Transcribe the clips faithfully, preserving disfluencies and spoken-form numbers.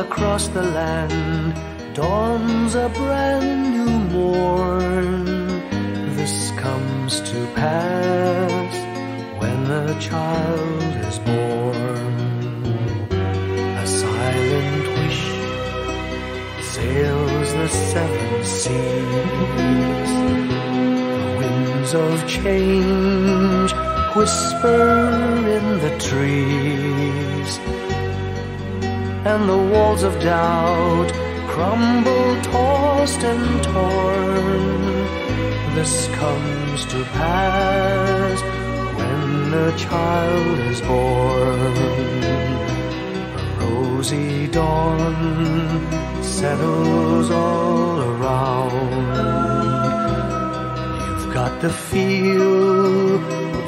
across the land dawns a brand new morn. This comes to pass when the child is born. A silent wish sails the seven seas. The winds of change whisper in the trees, and the walls of doubt crumble, tossed and torn. This comes to pass when the child is born. A rosy dawn settles all around. You've got the feel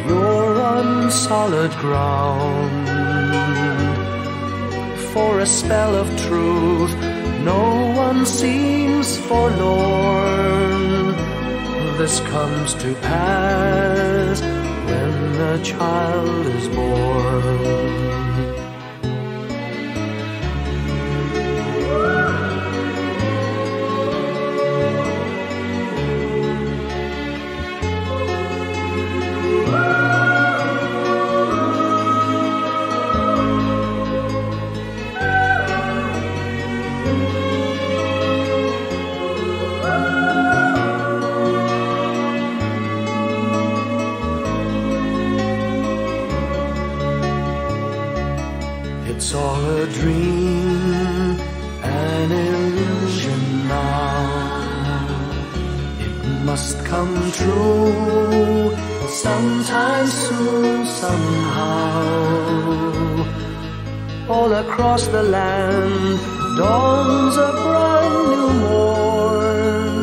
you're on solid ground. For a spell of truth, no one seems forlorn. This comes to pass when the child is born. It's all a dream, an illusion now. It must come true sometime soon, somehow. All across the land dawns a brand new morn.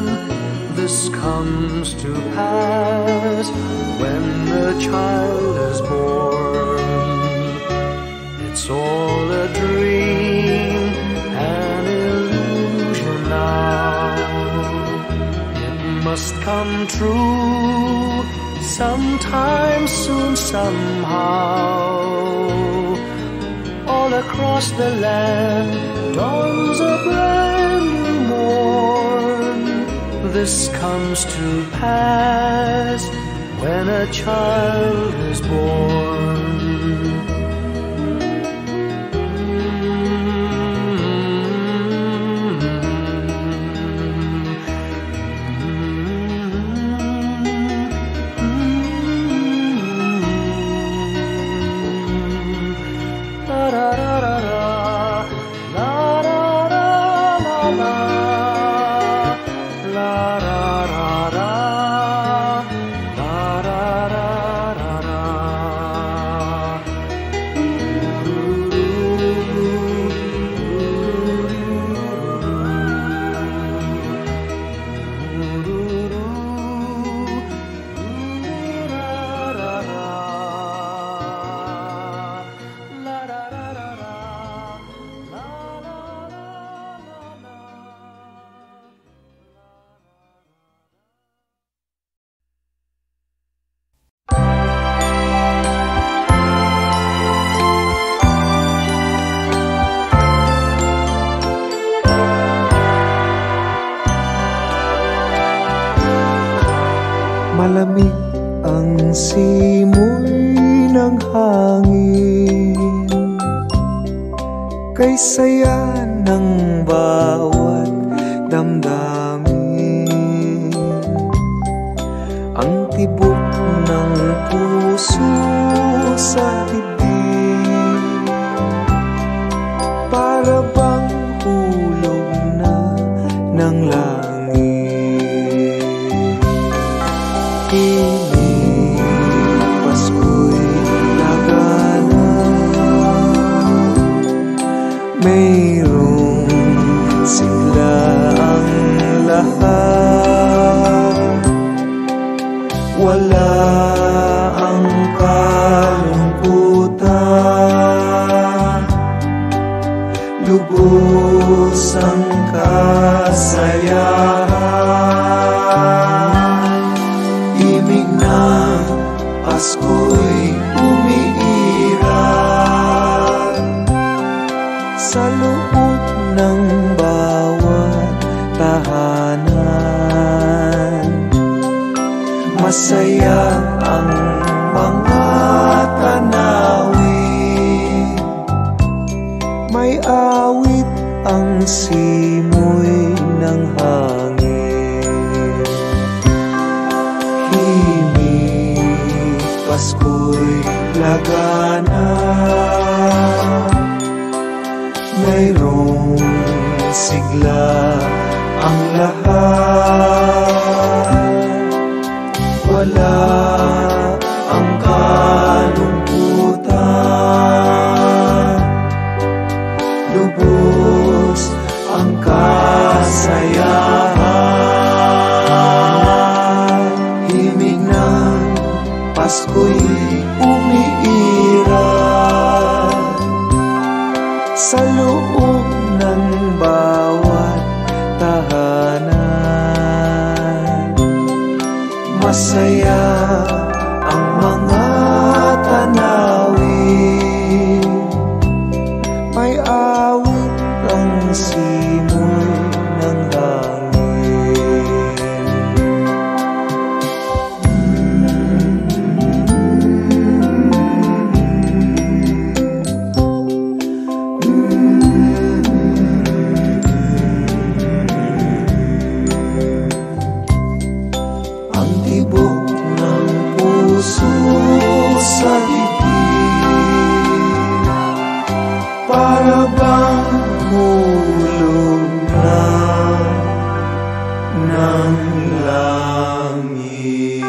This comes to pass when the child is born. It's all a dream, an illusion now. It must come true sometime soon, somehow. All across the land dawns a brand new morn. This comes to pass when a child is born. Malamig ang simoy ng hangin, kay saya ng bawat damdamin. Ang tibok ng puso sa dibdib, para bang hulog na ng langit. Mayroong sigla ang lahat, wala ang kalungkutan, lubos ang kasayahan. Ibig na Pasko'y umiiral. Salud. simoy ng hangin. Himig, Pasko'y lagana, mayroong sigla ang lahat. Wala ang kalungkutan, lubos ang kasayahan. Himig ng Pasko'y umiiral sa loob ng bawat tahanan. Masaya ang mga tanawin, may awit ang simoy ng sa bibig, para bang mulog na ng langit.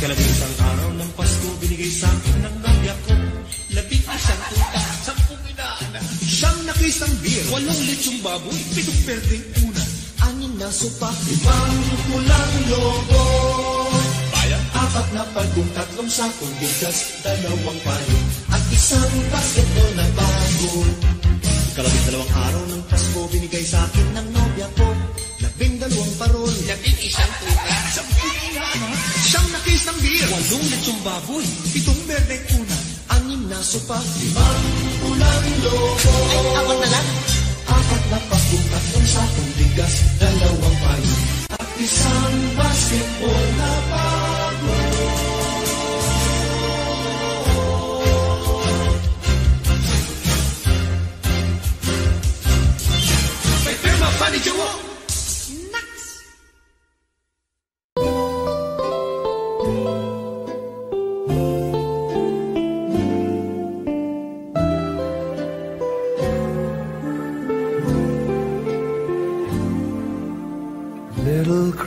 Kalabing dalawang araw ng Pasko, baboy, pitong berdeng una, anim na sopa, limang ulang lobo. Ay, apat na lang. Apat na pasok, tatlong sakong bigas, dalawang payo, at isang basketball na bago. May perma pa ni Jowo.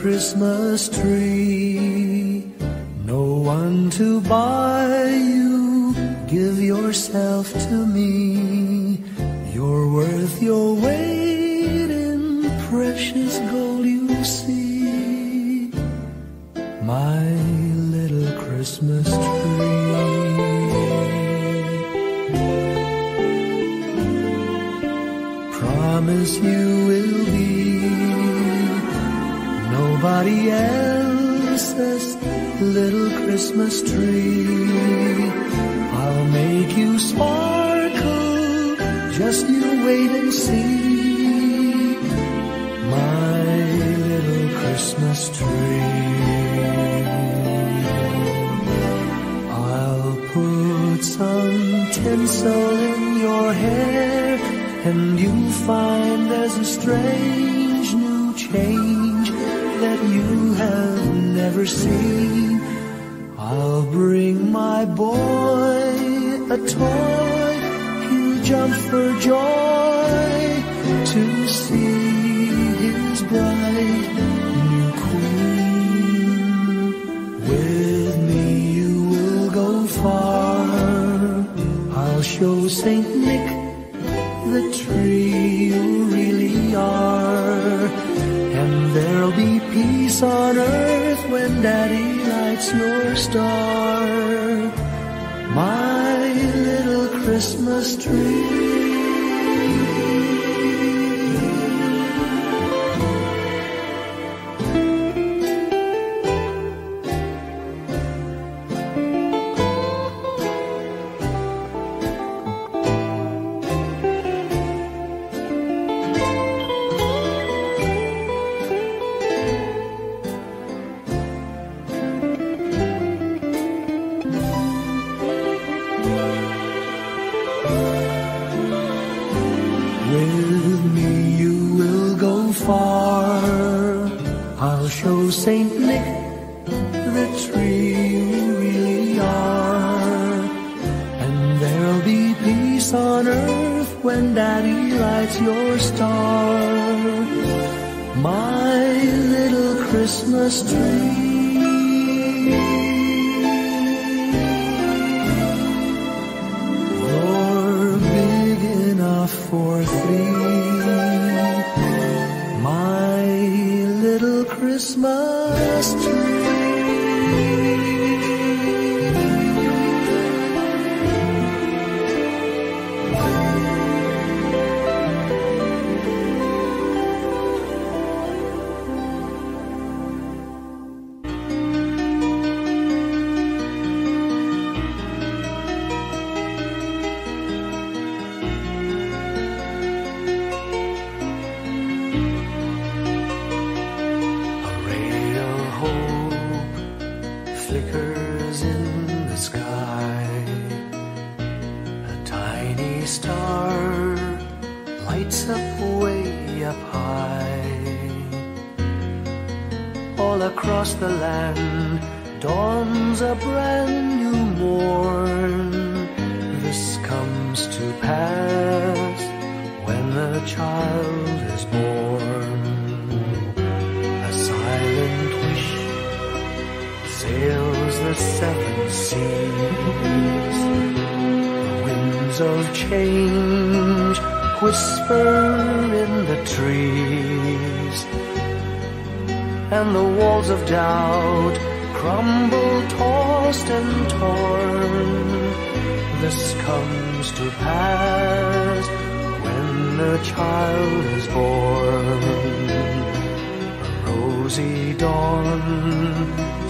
Christmas tree, no one to buy you. Give yourself to me. You're worth your weight in precious gold you see. My little Christmas tree, promise you will be nobody else's little Christmas tree. I'll make you sparkle, just you wait and see. My little Christmas tree. I'll put some tinsel in your hair, and you'll find there's a strange new change that you have never seen. I'll bring my boy a toy, he'll jump for joy to see his bride new queen. With me you will go far, I'll show Saint Nick the tree you really are. There'll be peace on earth when Daddy lights your star. My little Christmas tree.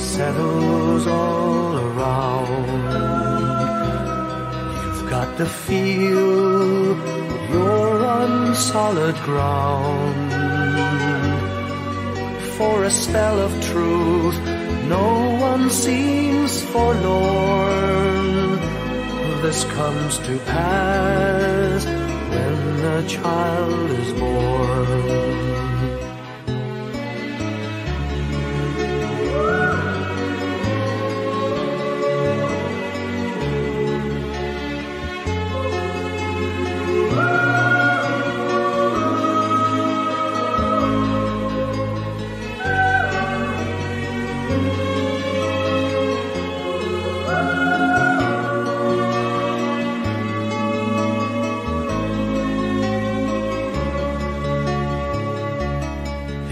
settles all around. You've got the feel you're on solid ground. For a spell of truth, no one seems forlorn. This comes to pass when the child is born.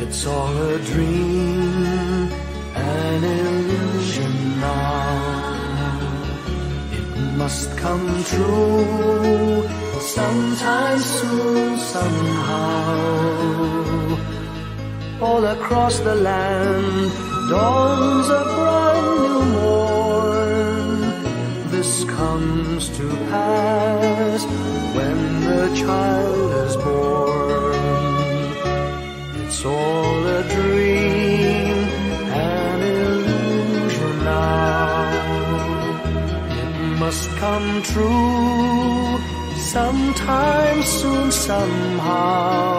It's all a dream, an illusion now. It must come true sometime soon, somehow. All across the land dawns a brand new morn. This comes to pass when the child is born. It's all a dream, an illusion now. It must come true sometime soon, somehow.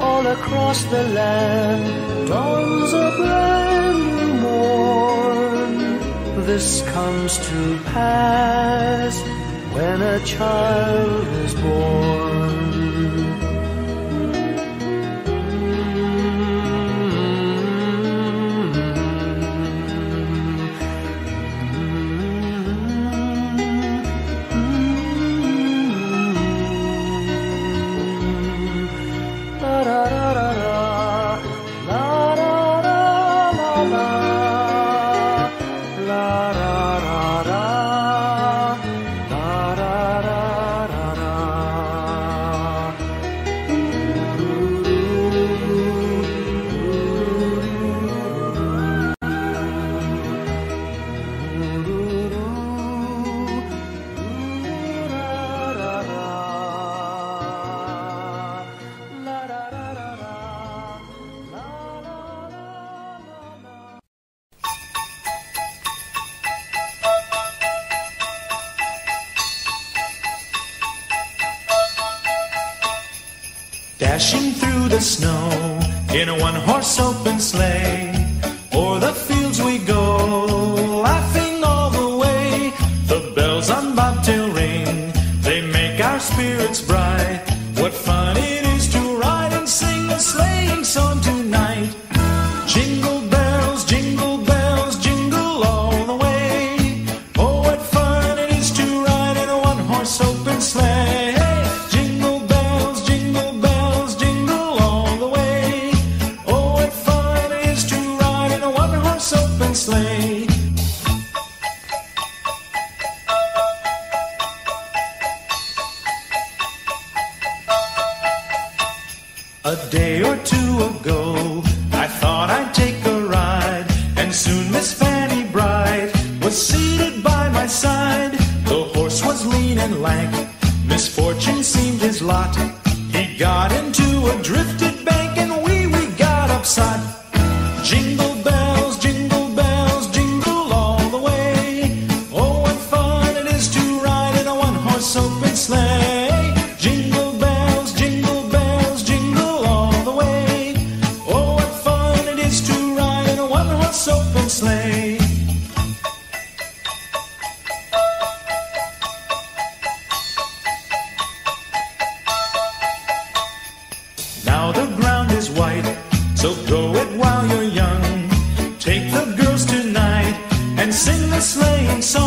All across the land dawns a brand new morn. This comes to pass when a child is born. Dashing through the snow in a one-horse open sleigh, o'er the fields we go, laughing all the way. The bells on Bobtail ring, they make our spirits bright. What fun it is to ride and sing a sleighing song tonight. Jingle bells, jingle bells, jingle all the way. Oh, what fun it is to ride in a one-horse open sleigh. So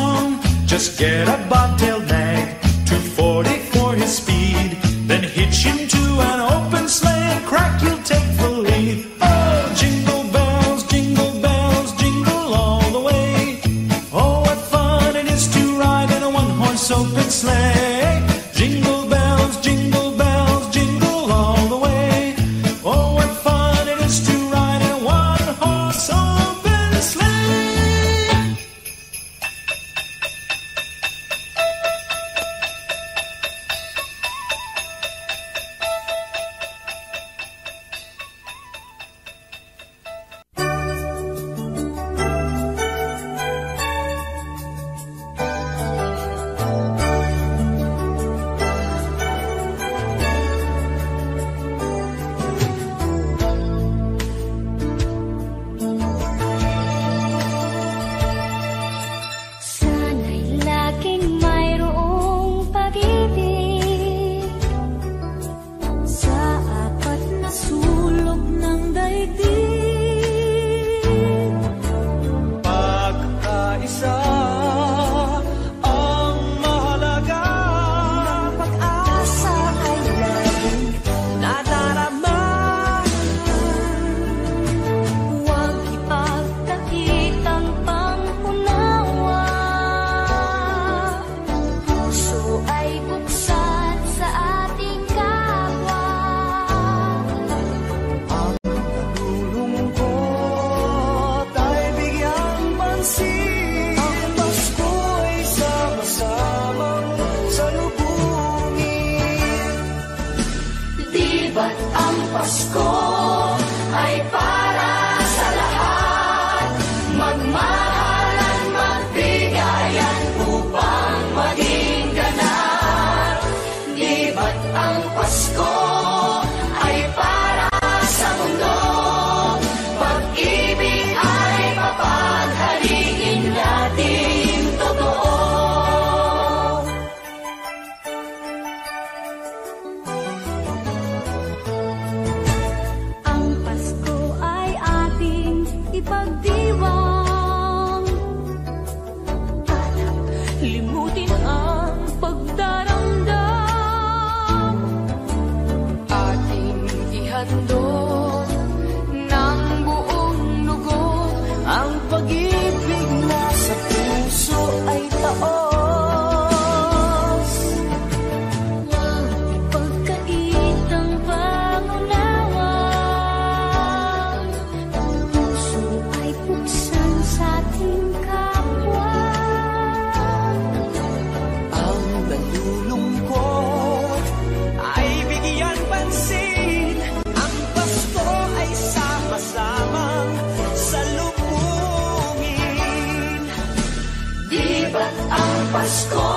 Pasko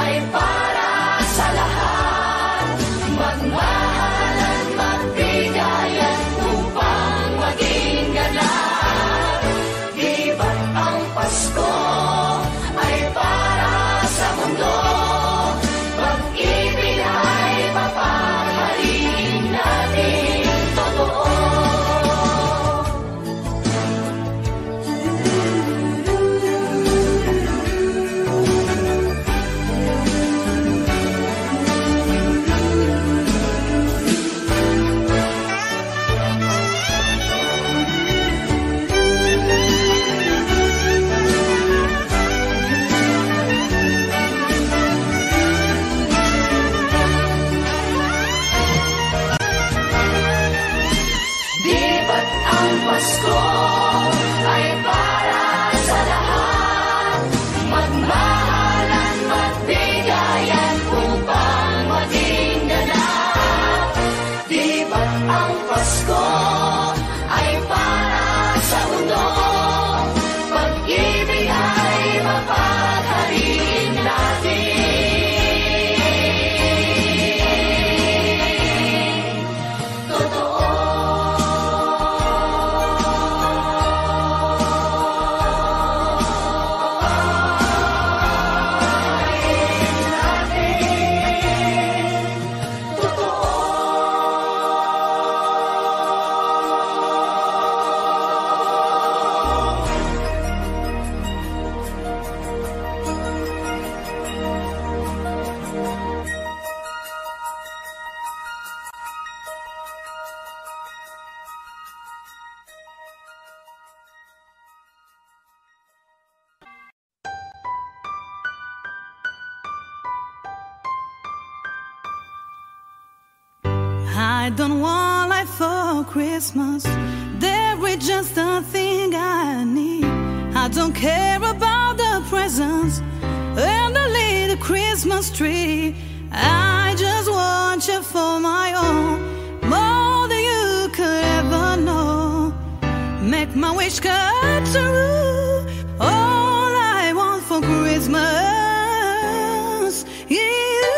ay para sa lahat. Magmahal at magbigay at upang maging ganap. Di ba't ang Pasko ay para sa mundo? Pag-ibig ay papahalin natin totoo. Pasko ay para sa lahat. Magmahal at magbigay at upang maging ganap. Di ba't ang Pasko ay para sa mundo? Pag-ibig ay mapagharin natin totoo. I don't want life for Christmas. There is just a thing I need. I don't care about the presents and the little Christmas tree. I just want you for my own, more than you could ever know. Make my wish come true. All I want for Christmas is make me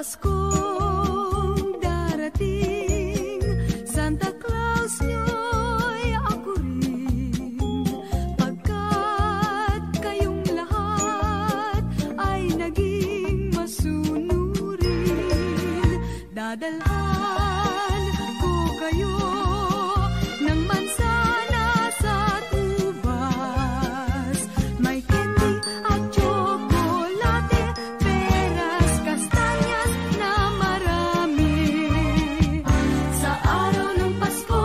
Paskong darating, Santa Claus nyo'y ako rin, pagkat kayong lahat ay naging masunurin. Dadalhan ko kayo ng manzana sa tubas, may candy at chocolate, peras, kastanyas na marami. Sa araw ng Pasko,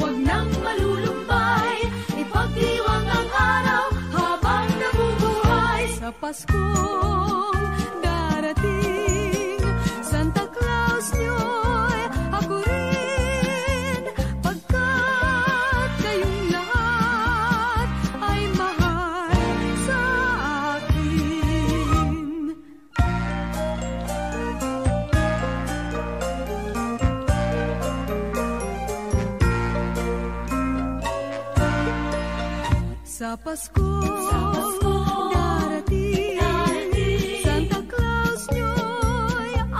huwag nang malulumpay, ipagdiwang ang araw habang nabubuhay. Sa Paskong darating, Santa Claus nyo'y ako rin, sa Paskong darating, Santa Claus nyo'y ako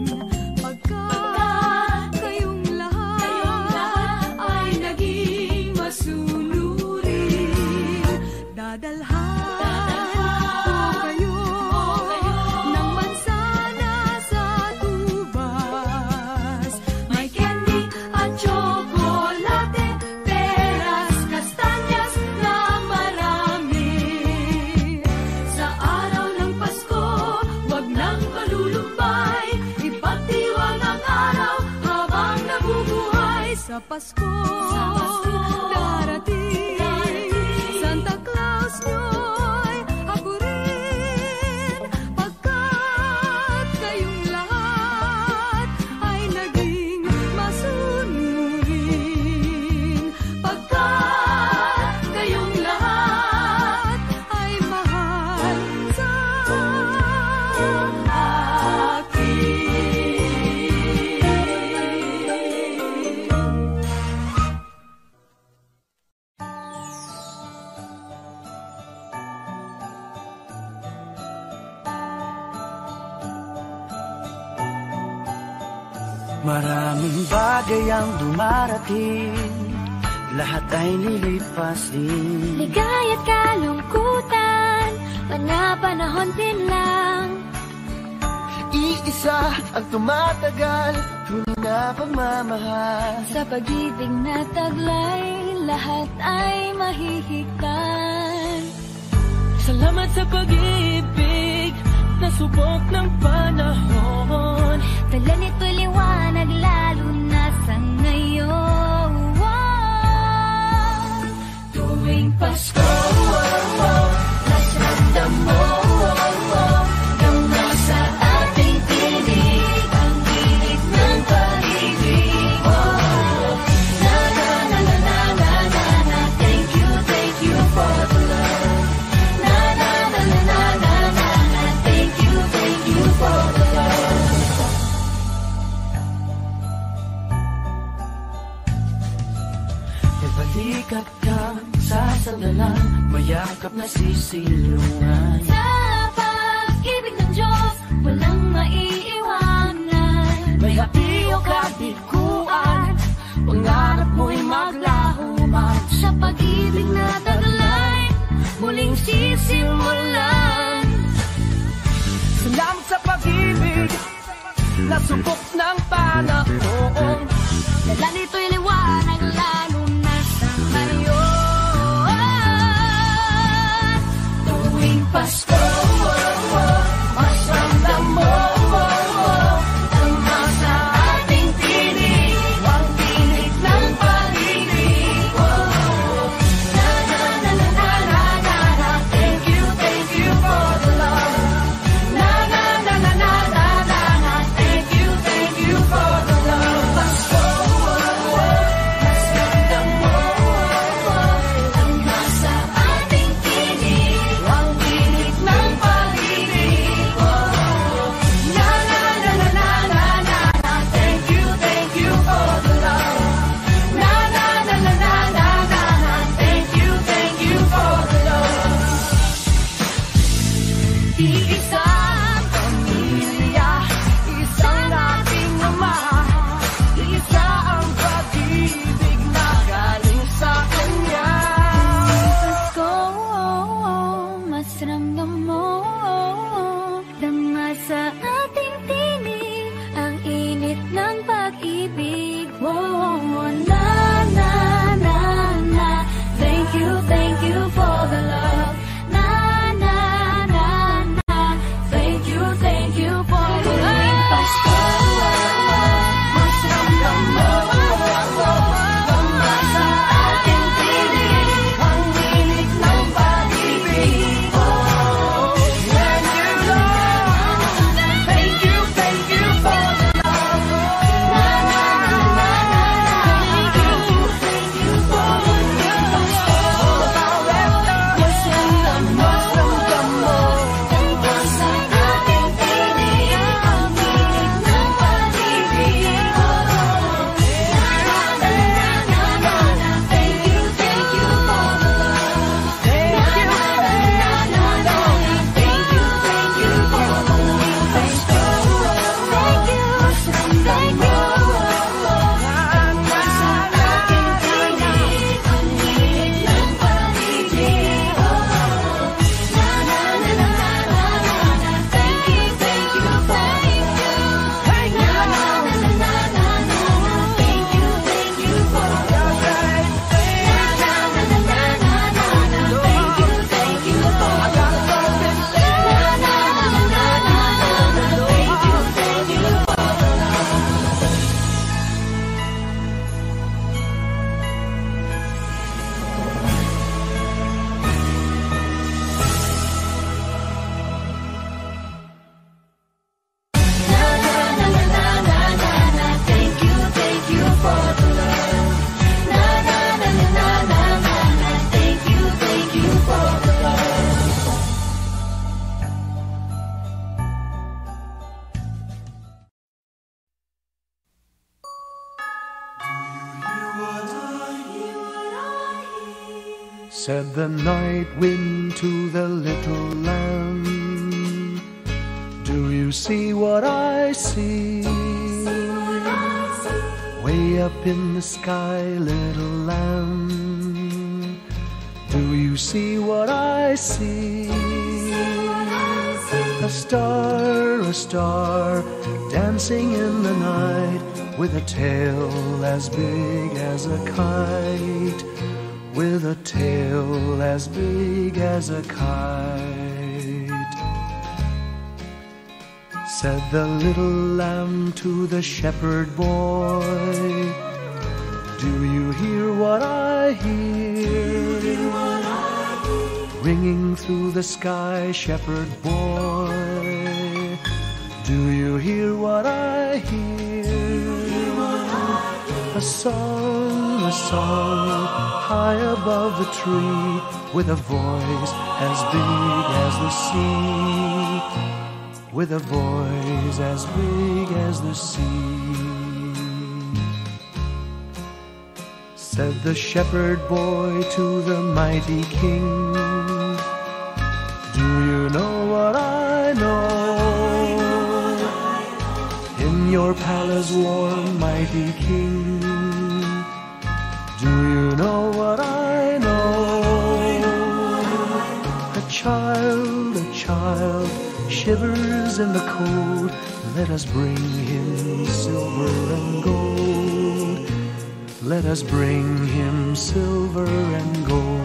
rin, pagkat kayong lahat ay naging masunurin. Dadalhan ko kayo ng manzana sa tubas, may candy at chocolate, peras, kastanyas na marami. Sa araw ng Pasko, huwag nang malulumpay, ipagdiwang ang araw habang nabubuhay. Sa Pasko darating, Santa Claus nyo'y ako rin, pagkat kayong lahat ay naging masunurin, pagkat kayong lahat ay mahal sa akin. Maraming bagay ang dumarating, lahat ay lilipas din. Ligay at kalungkutan, panapanahon din lang. Iisa ang tumatagal, tunay na pagmamahal. Sa pag-ibig na taglay, lahat ay mahihigtan. Salamat sa pag-ibig na subok ng panahon. Dala nito'y liwanag lalo na sa ngayon. Tuwing Pasko, oh, oh, nasyadam mo, oh, oh, nang nasa ating tinig ang tinig ng pag-ibig. Oh, oh, na na na na na na na na, thank you, thank you for the love. Na na na na na na na na, thank you, thank you for the love. Nagbalikat ka sa sandalan, mayakap na sisilungan. Sa pag-ibig ng Diyos, walang maiiwanan. May hati o kabiguan, pangarap mo'y maglahuman. Sa pag-ibig na taglay, muling sisimulan. Salamat sa pag-ibig, nasubok ng panahon. Dala nito'y liwanag, lalo na sa ngayon. Tuwing Pasko, oh, oh, masanda mo, oh, oh, ang nasa ating tinig, ang tinig ng pag-ibig. Oh, oh, na na na na na na na na, thank you, thank you for the love. Na na na na na na na na, thank you, thank you for the love. Pasko, oh, oh, Said the night wind to the little lamb, do you see what I see? Way up in the sky, little lamb, do you see what I see? A star, a star, dancing in the night, with a tail as big as a kite, with a tail as big as a kite. Said the little lamb to the shepherd boy, do you hear what I hear? Ringing through the sky, shepherd boy, do you hear what I hear? A song, a song, high above the tree, with a voice as big as the sea, with a voice as big as the sea. Said the shepherd boy to the mighty king, do you know what I know? In your palace warm, mighty king, do you know what I know? A child, a child, shivers in the cold, let us bring him silver and gold, let us bring him silver and gold.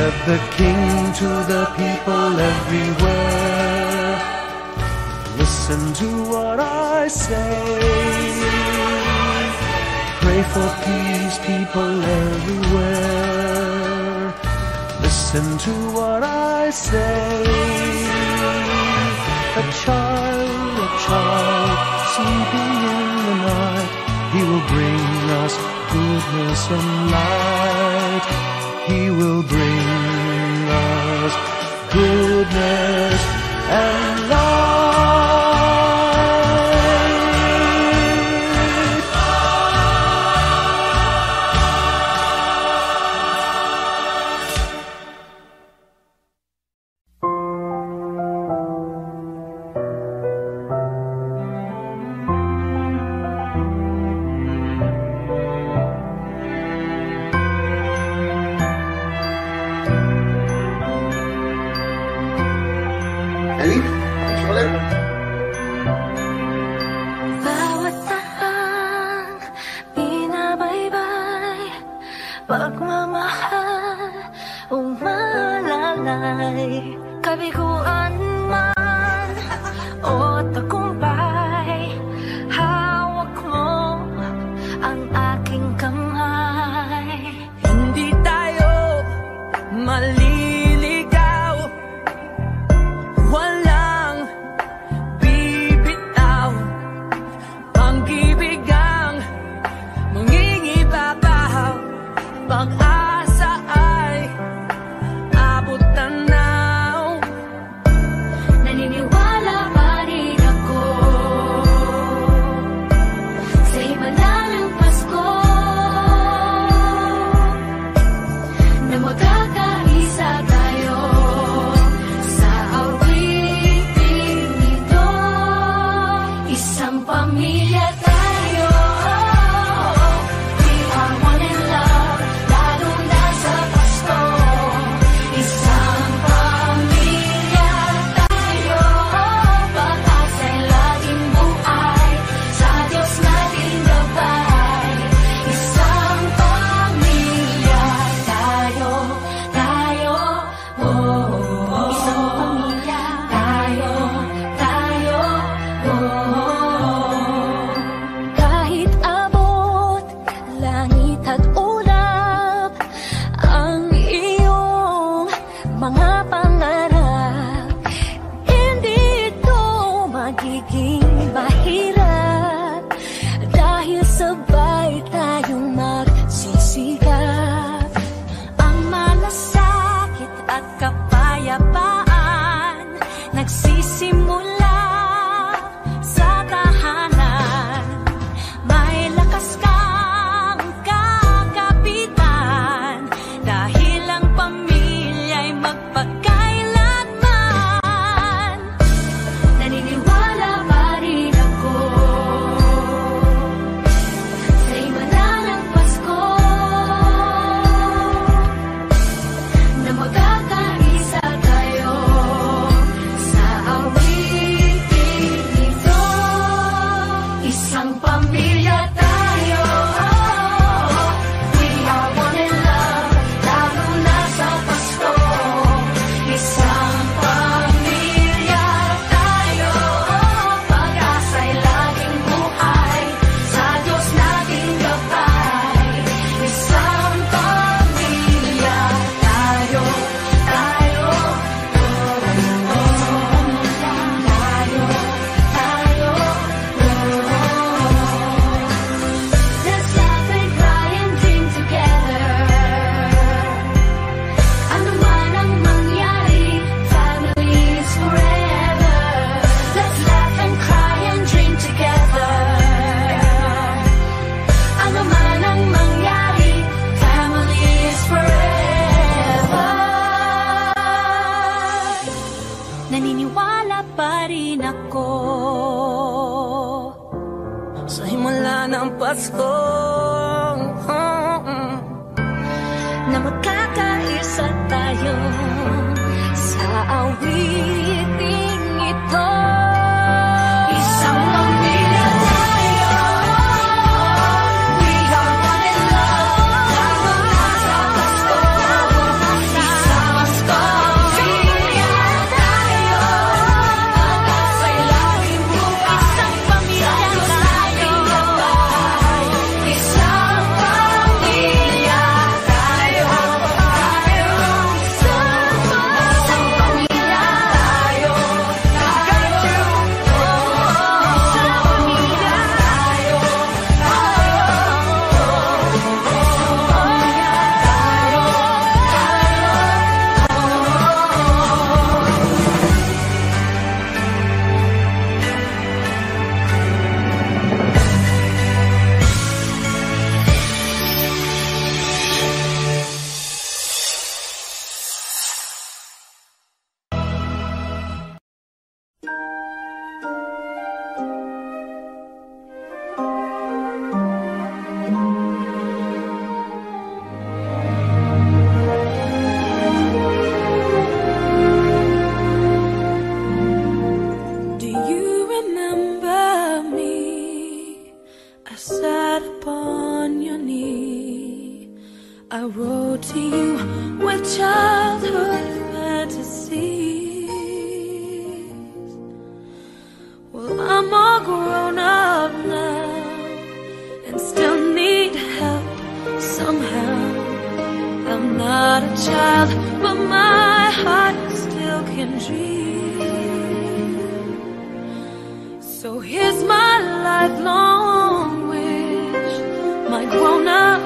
Said the king to the people everywhere, listen to what I say. Pray for peace, people everywhere. Listen to what I say. A child, a child, sleeping in the night, he will bring us goodness and light. He will bring us goodness and light. tunay, kabiguan man o tagumpay, hawak mo ang aking kamay. Hindi tayo maliligaw, walang bibitaw, pag-ibig ang mangingibabaw, pag-asa ay child, but my heart still can dream. So here's my lifelong wish, my grown-up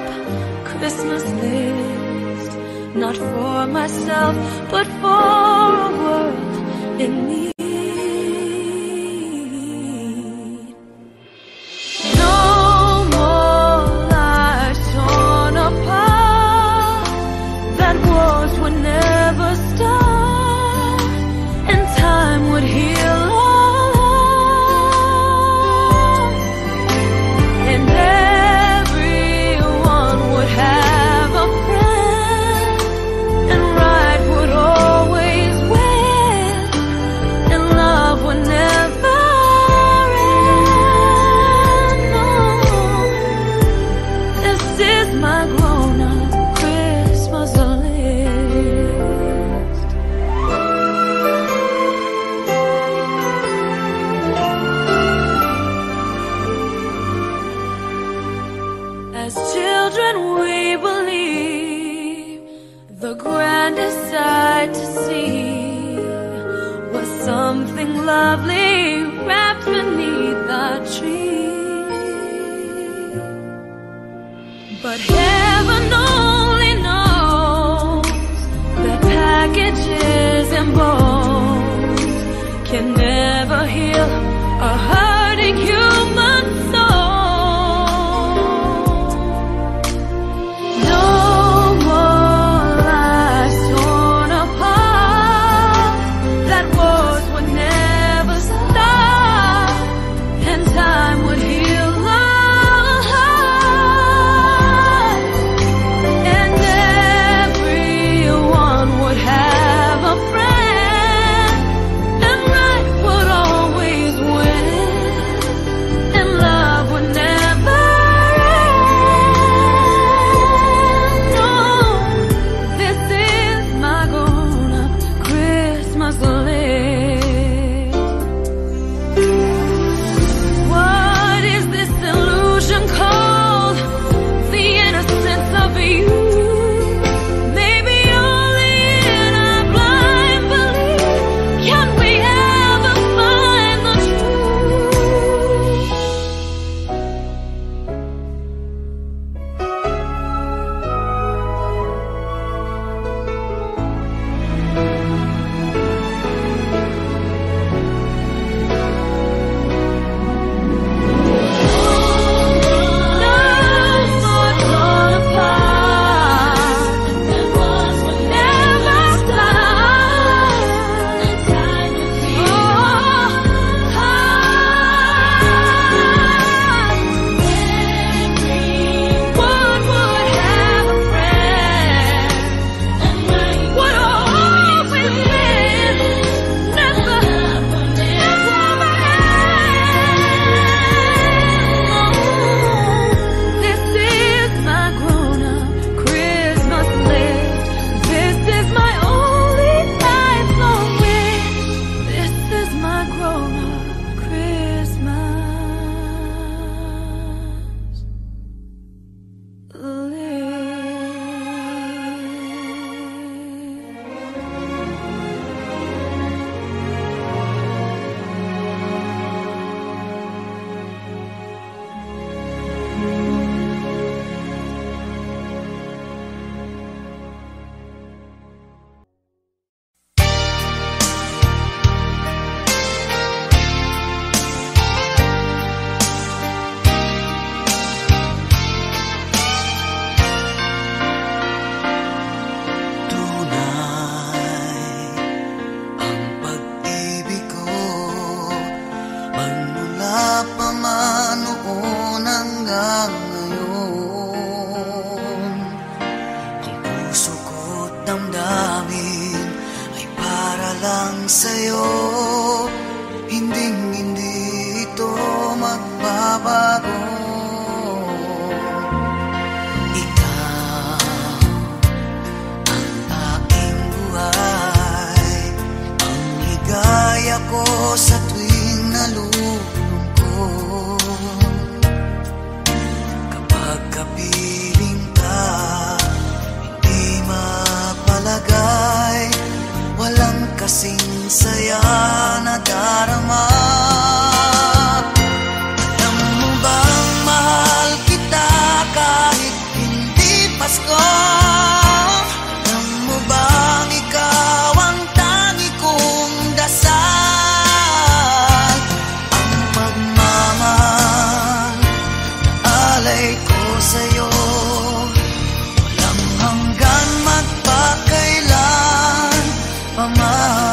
Christmas list, not for myself, but for a world in need. Kapag kapiling ka, hindi mapapagod. kasing saya na darama. Alam mo bang mahal kita kahit hindi Pasko? Alam mo bang ikaw ang tangi kong dasal? Ang pagmamahal na alay ko sa'yo, walang hanggan magpakailan pa mahal.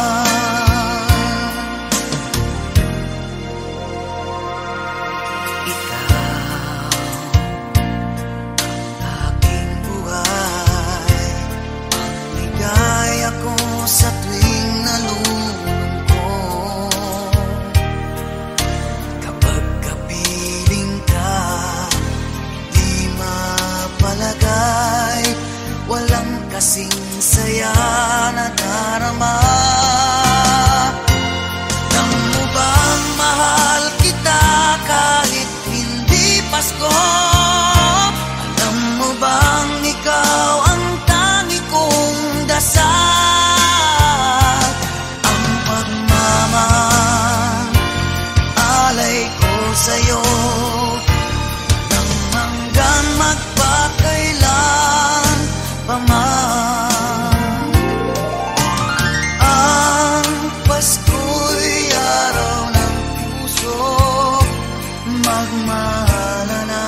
Sa tuwing nalulungkot, kapag kapiling ka, di mapalagay, walang kasing saya na darama. Alam mo bang mahal kita kahit hindi Pasko? Alam mo bang ikaw ang tangi kong dasal? Sa'yo nang hanggang magpakailan pa man. Ang Pasko'y araw ng puso, magmahala na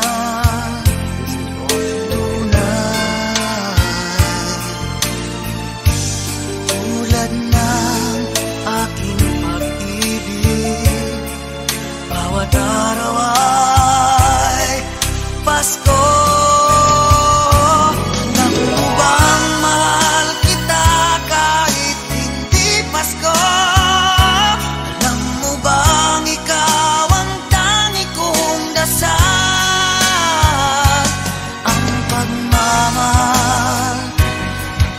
ito'y tunay. Tulad ng aking pag-ibig, bawat araw ay Pasko. Alam mo bang mahal kita kahit hindi Pasko? Alam mo bang ikaw ang tangi kong dasal? Ang pagmamahal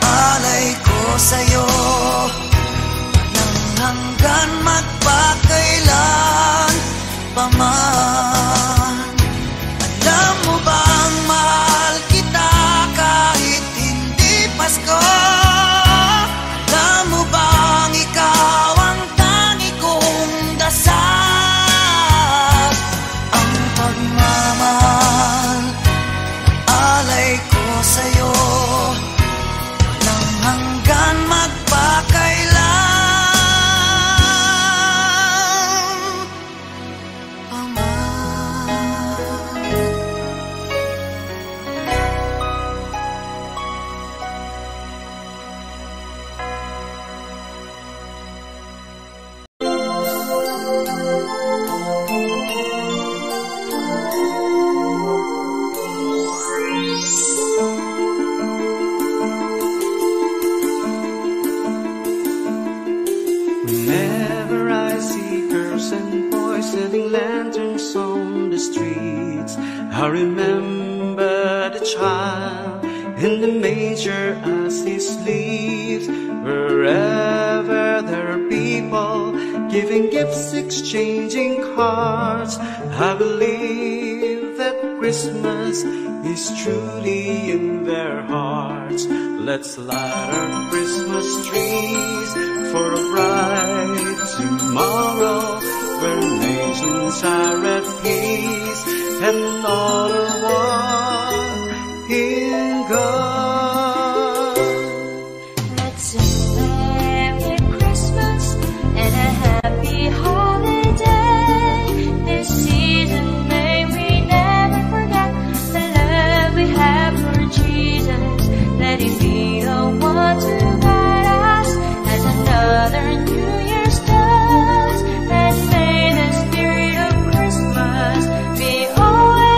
alay ko sa'yo, nang hanggan magpakailan pa man. Alam mo bang mahal kita kahit hindi Pasko? Alam mo bang ikaw ang tangi kong dasal? Ang pagmamahal alay ko sa'yo, walang hanggan magpakailan. I remember the child in the manger as he sleeps. Wherever there are people giving gifts, exchanging cards, I believe that Christmas is truly in their hearts. Let's light our Christmas trees for a bright tomorrow, where nations are at peace and all are one in God. Let's sing Merry Christmas and a happy holiday. This season may we never forget the love we have for Jesus. Let Him be the one to guide us as another New Year's does. And may the spirit of Christmas be always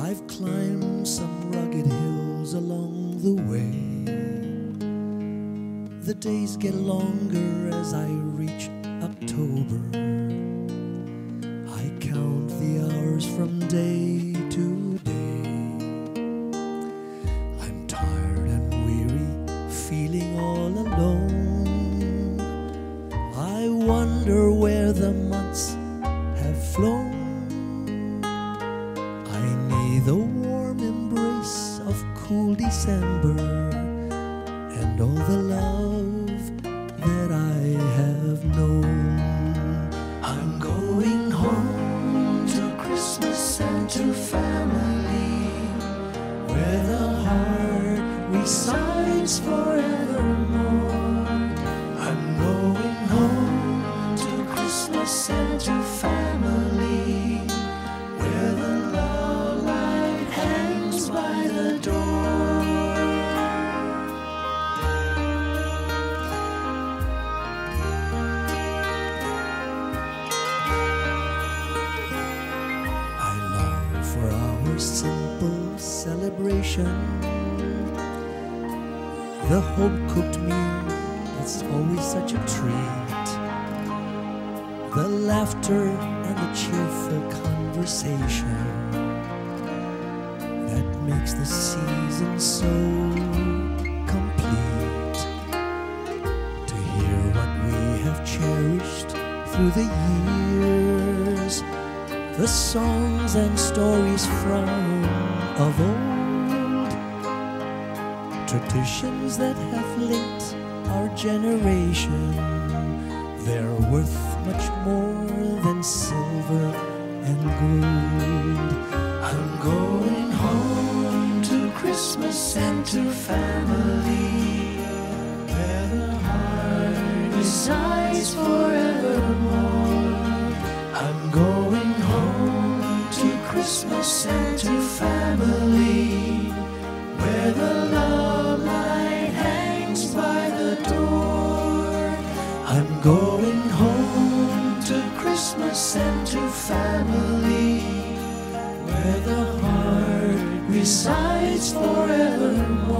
I've climbed some rugged hills along the way. The days get longer as I reach October. I count the hours from day to day. I'm tired and weary, feeling all alone. I wonder where the months have flown. The warm embrace of cool December and all the love that I have known. I'm going home to Christmas and to family, where the heart resides forevermore. I'm going home to Christmas and to family, where the simple celebration, the home-cooked meal that's always such a treat, the laughter and the cheerful conversation that makes the season so complete. To hear what we have cherished through the years, the songs and stories from of old, traditions that have linked our generation, they're worth much more than silver and gold. I'm going home to Christmas and to family, where the heart resides forevermore. I'm going Christmas and to family, where the love light hangs by the door. I'm going home to Christmas and to family, where the heart resides forevermore.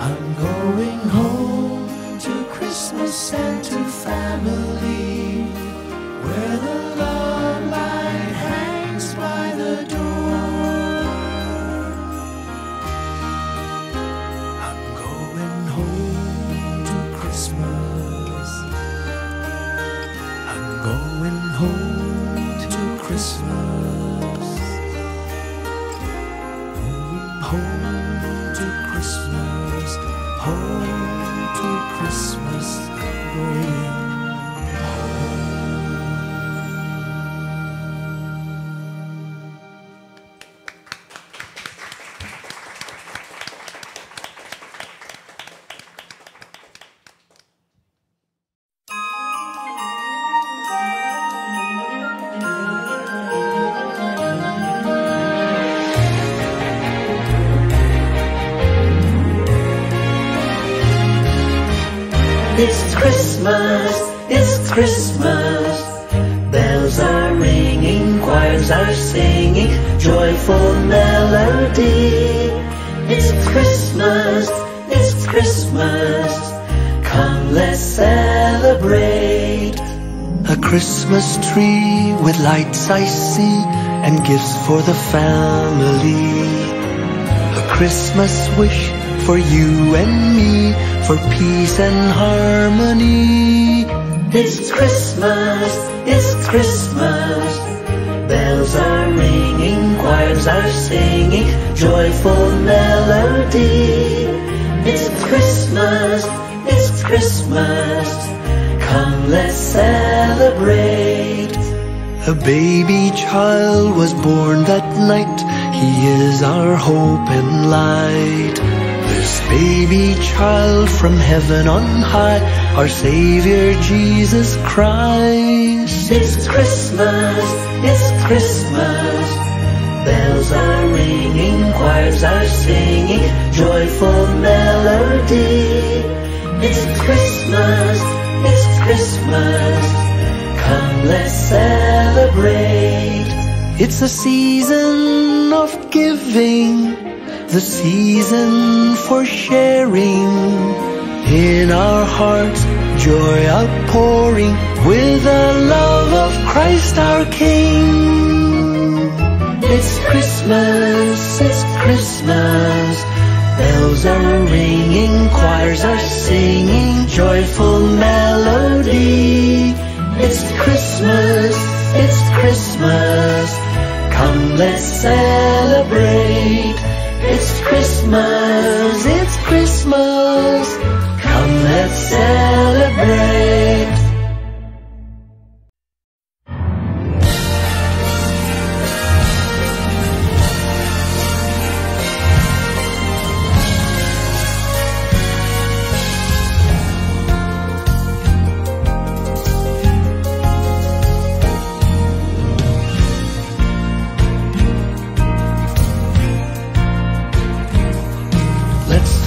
I'm going home to Christmas and to family, where the love light hangs by the door. I'm going home to Christmas. I'm going home to Christmas. Home, home to Christmas. Home to Christmas. Going It's Christmas, it's Christmas. Bells are ringing, choirs are singing joyful melody. It's Christmas, it's Christmas. Come, let's celebrate. A Christmas tree with lights I see, and gifts for the family. A Christmas wish for you and me, for peace and harmony. It's Christmas, it's Christmas. Bells are ringing, choirs are singing joyful melody. It's Christmas, it's Christmas. Come, let's celebrate. A baby child was born that night. He is our hope and light. This baby child from heaven on high, our Savior Jesus Christ. It's Christmas, it's Christmas. Bells are ringing, choirs are singing joyful melody. It's Christmas, it's Christmas. Come, let's celebrate. It's a season season of giving, the season for sharing. In our hearts joy outpouring, with the love of Christ our King. It's Christmas, it's Christmas, bells are ringing, choirs are singing, joyful melody. It's Christmas, it's Christmas, come let's celebrate. It's Christmas, it's Christmas, come let's celebrate.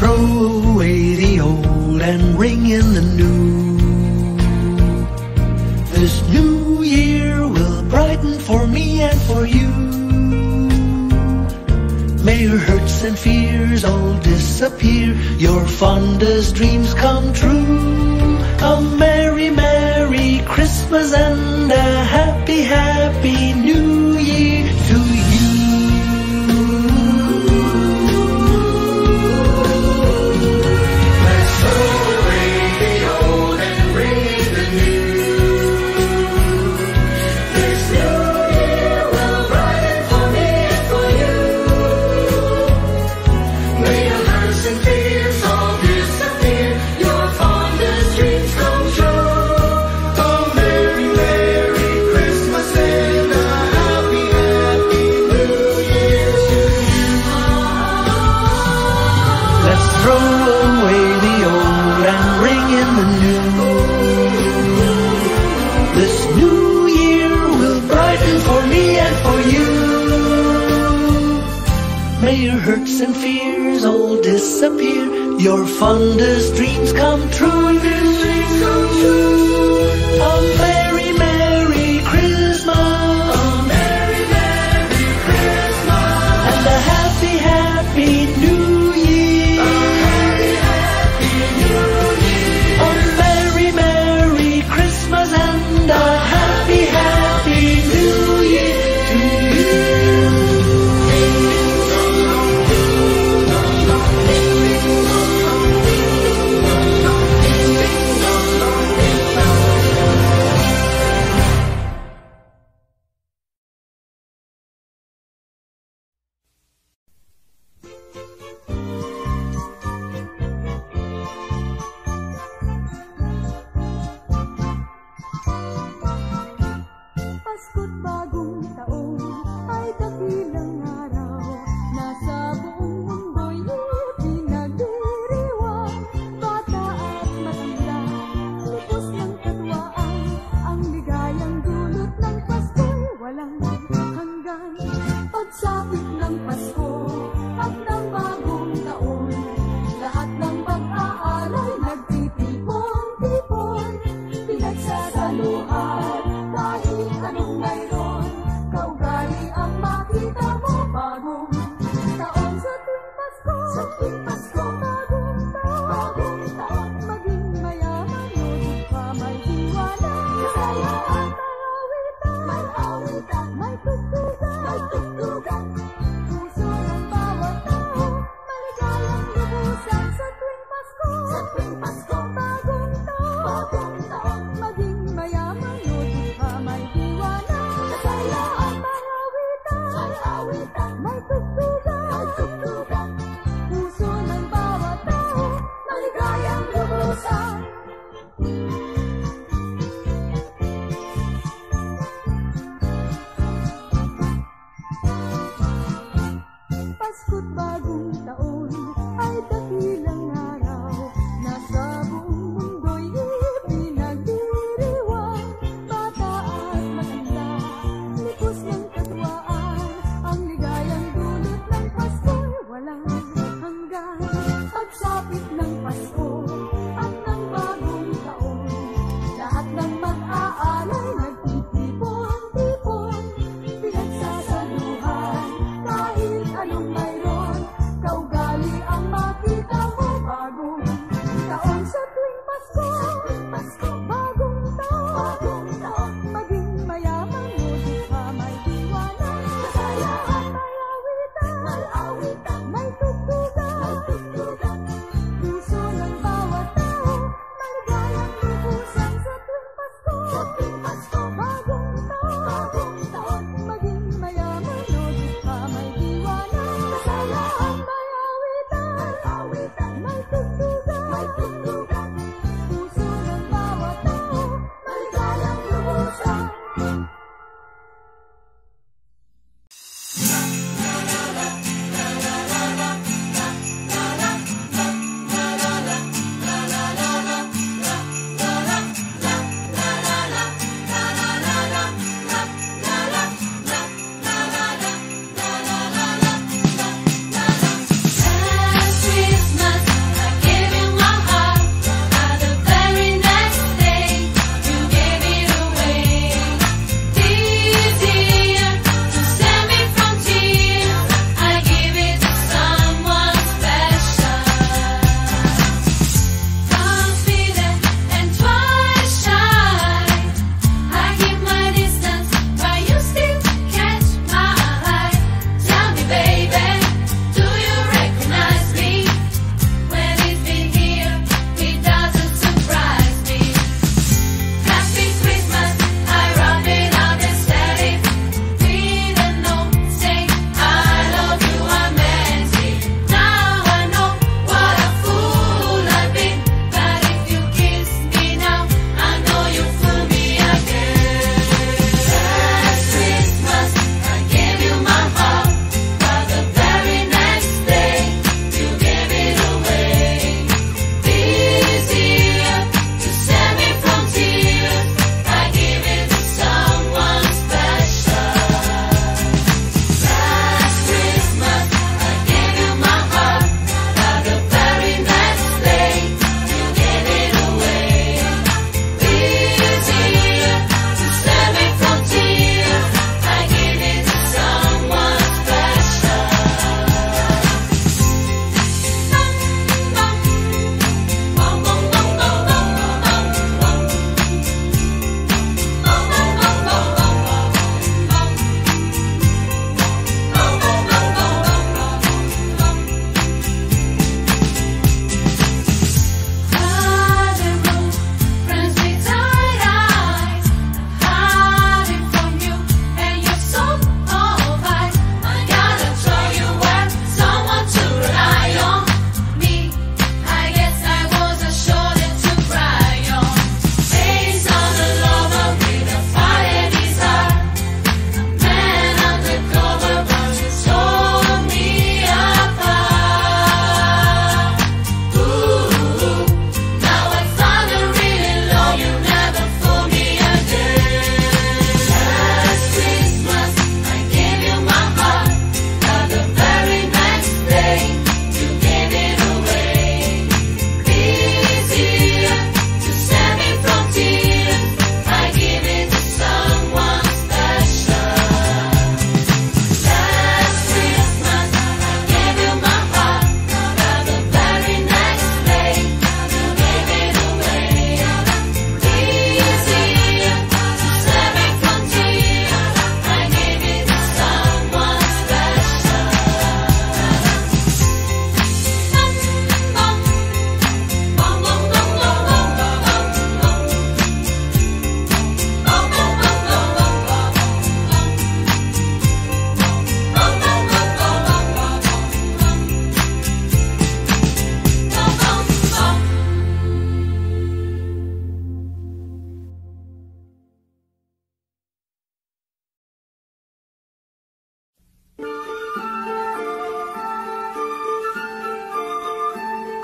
Throw away the old and ring in the new. This new year will brighten for me and for you. May your hurts and fears all disappear, your fondest dreams come true. A merry, merry Christmas and a happy, happy new year to you. Hurts and fears all disappear, your fondest dreams come true. A merry, merry Christmas, a merry, merry Christmas, and a happy, happy new year, a happy, happy new year. A merry, merry Christmas and a happy, happy new year to you. Bye.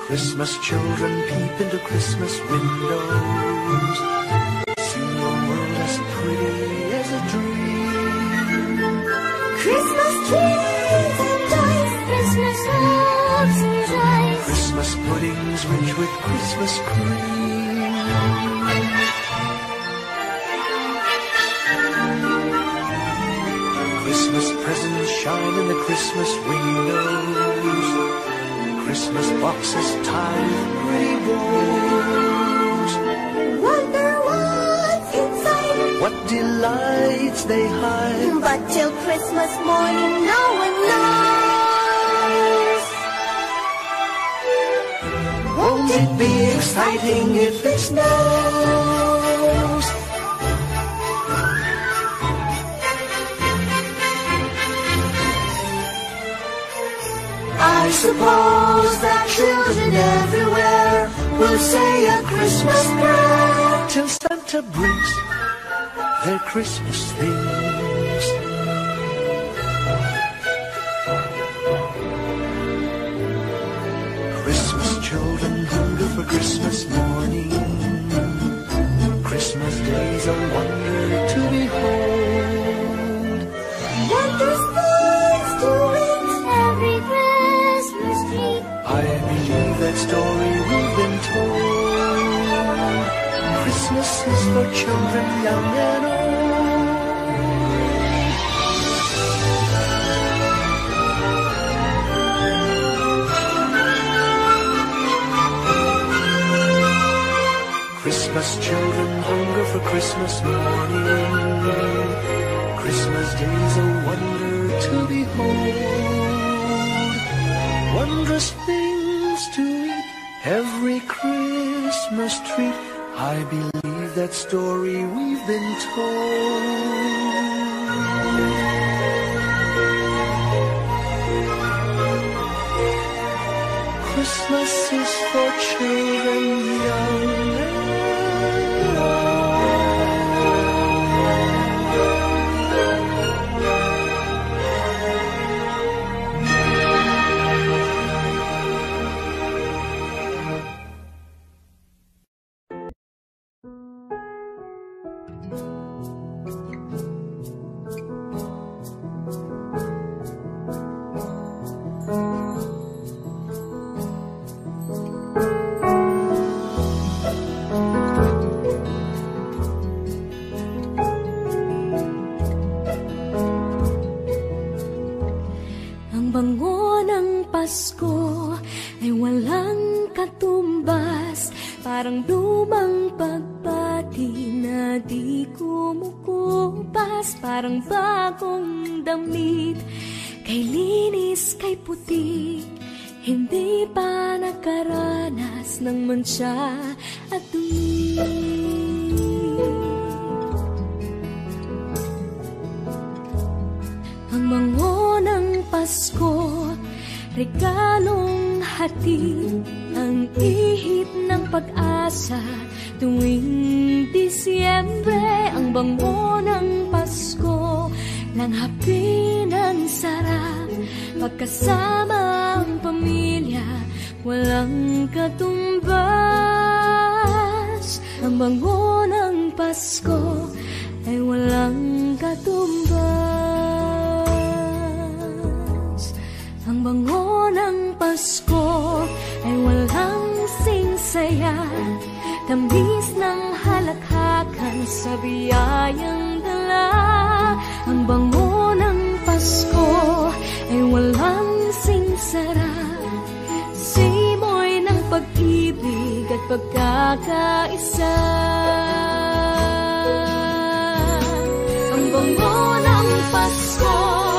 Christmas children peep into Christmas windows. See a world as pretty as a dream. Christmas trees and toys, Christmas loves and joys, Christmas puddings rich with Christmas cream. Christmas presents shine in the Christmas windows. Christmas boxes tied with pretty bows. Wonder what's inside, what delights they hide. But till Christmas morning, no one knows. Won't it be exciting if it snows? I suppose that children everywhere will say a Christmas prayer till Santa brings their Christmas things. Christmas children hunger for Christmas morning. Christmas day's a wonder to behold. What does story we've been told? Christmas is for children young and old. Christmas children hunger for Christmas morning. Christmas day's a wonder to behold. Wondrous things to every Christmas treat. I believe that story we've been told. Christmas is for children young and old. At dumi, ang bango ng Pasko, regalong hatid, ang ihip ng pag-asa tuwing Disyembre. Ang bango ng Pasko, langhapin ang sarap, pagkasama ang pamilya, walang katumbas. Ang bango ng Pasko ay walang katumbas. Ang bango ng Pasko ay walang singsaya, tamis ng halakhakan sa biyayang dala. Ang bango ng Pasko ay walang singsara, simoy ng pag-ibig at pagkakaisa. Ang bango ng Pasko.